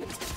First.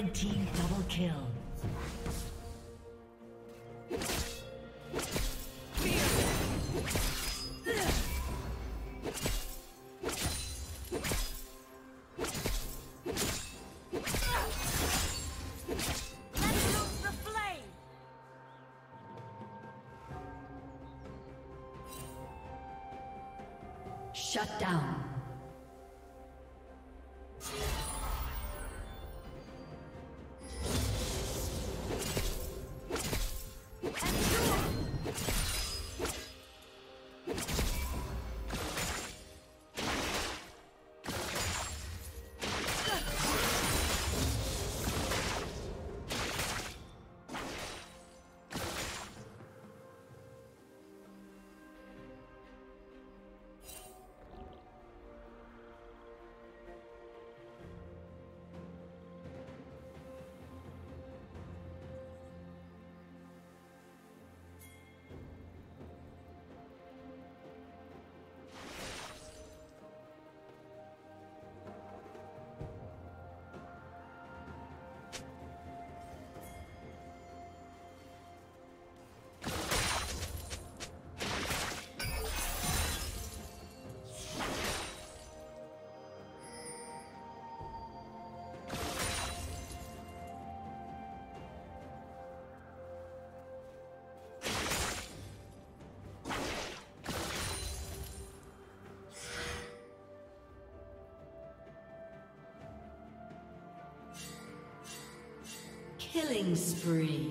Red team double kill. Shut down. Killing spree.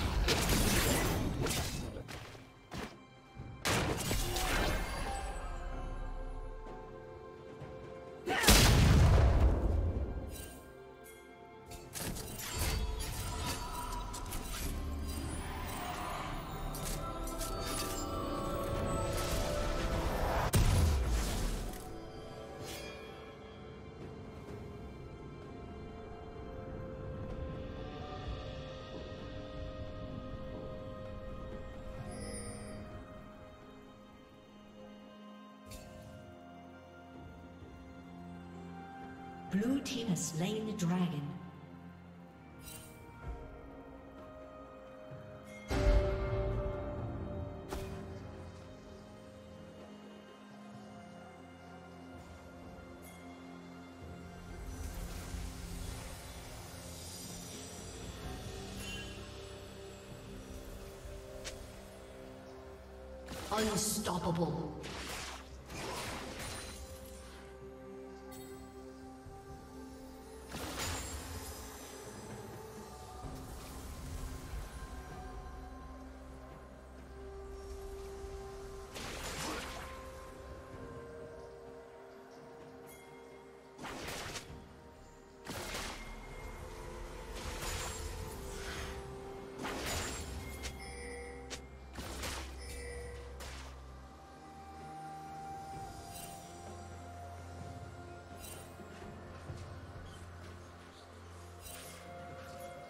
Blue team has slain the dragon. Unstoppable.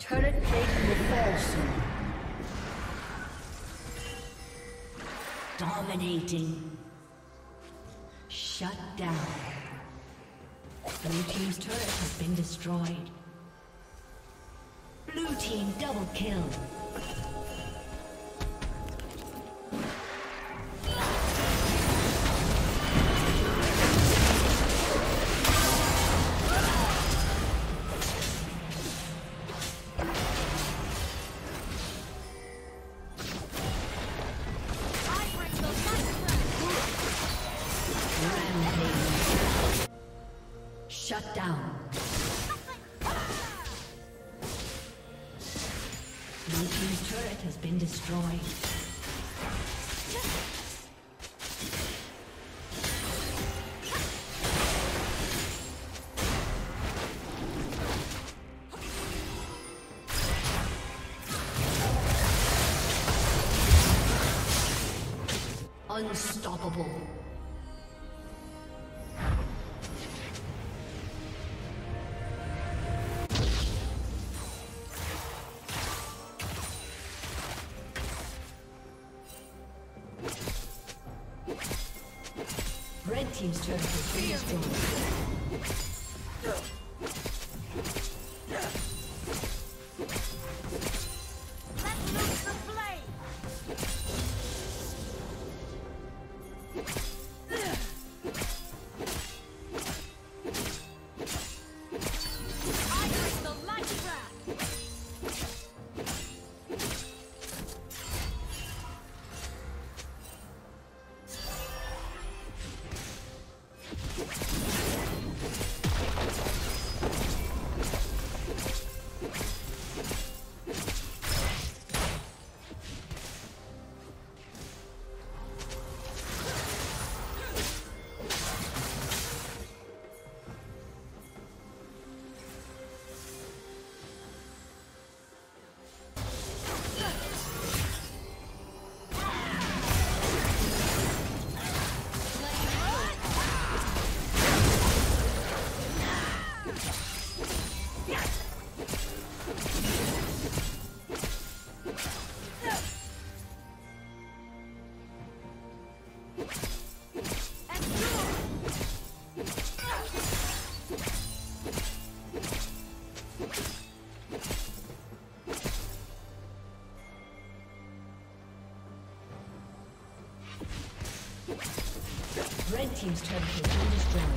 Current plate will fall soon. Dominating. Shut down. Blue team's turret has been destroyed. Blue team double kill. Shut down. Blue team's turret has been destroyed. Unstoppable. Red team's turret has been destroyed. Red team's turret has been destroyed.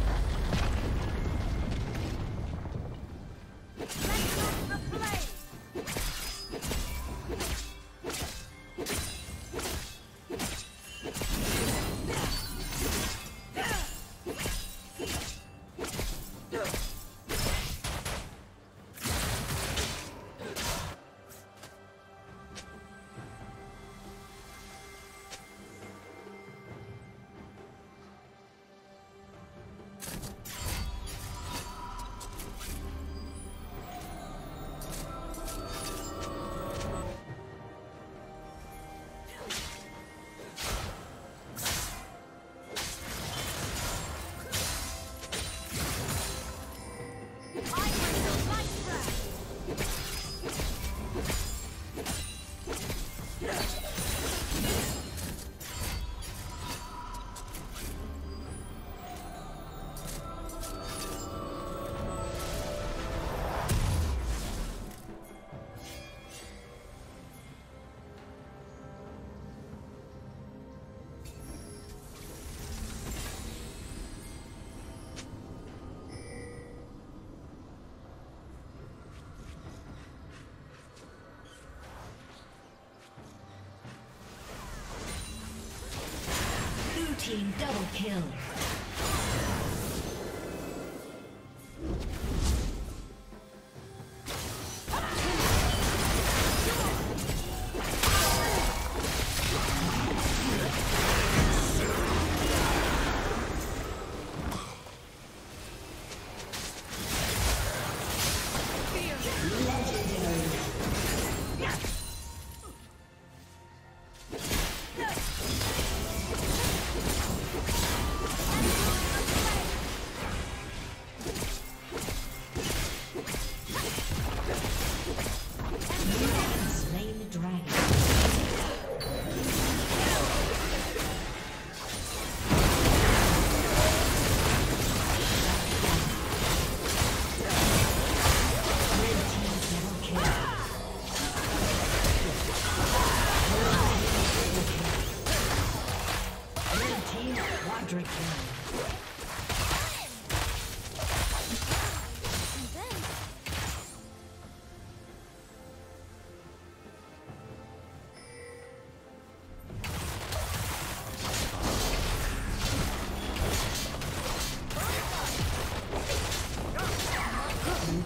Double kill.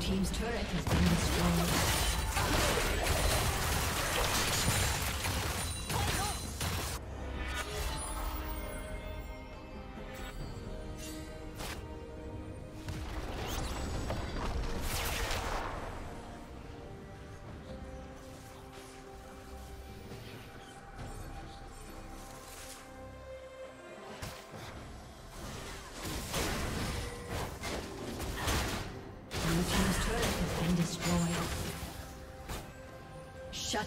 team's turret has been destroyed. Shut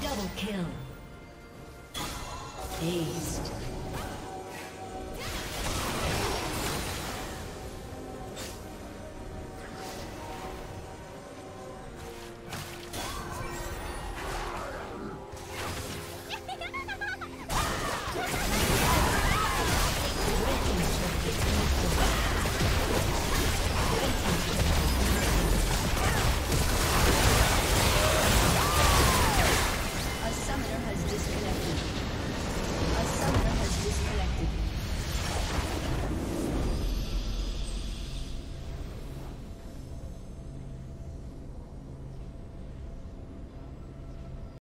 Double kill. Dazed.